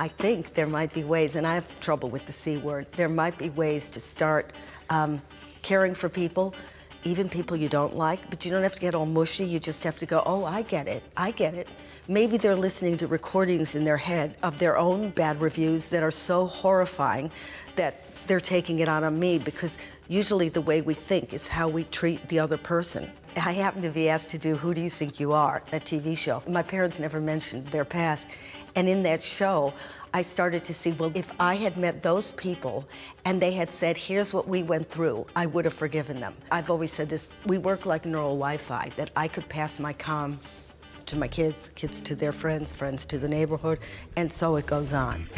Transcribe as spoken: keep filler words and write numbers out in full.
I think there might be ways, and I have trouble with the C word, there might be ways to start um, caring for people, even people you don't like, but you don't have to get all mushy. You just have to go, oh, I get it, I get it. Maybe they're listening to recordings in their head of their own bad reviews that are so horrifying that they're taking it out on me, because usually the way we think is how we treat the other person. I happened to be asked to do Who Do You Think You Are, that T V show. My parents never mentioned their past, and in that show, I started to see, well, if I had met those people and they had said, here's what we went through, I would have forgiven them. I've always said this, we work like neural Wi-Fi, that I could pass my comm to my kids, kids to their friends, friends to the neighborhood, and so it goes on.